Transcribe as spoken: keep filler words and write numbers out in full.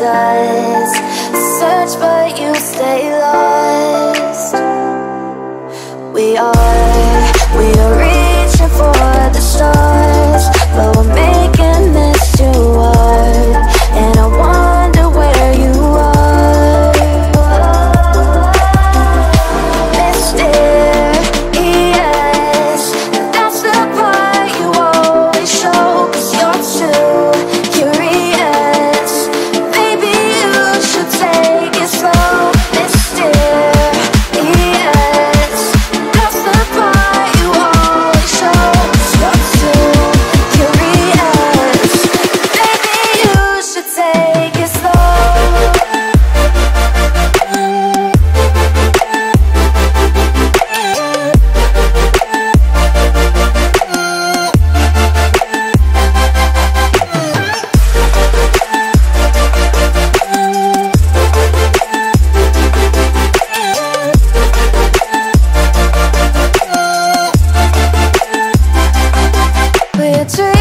does. Search but you stay lost. We are, we are reaching for the stars, but we're making this too hard. And I wonder where you are. Mysterious, that's the part you always show, 'cause you're too curious. Maybe you should take it slow. Mysterious, that's the part you always show, 'cause you're too curious. Maybe you should take it slow. We're dreaming.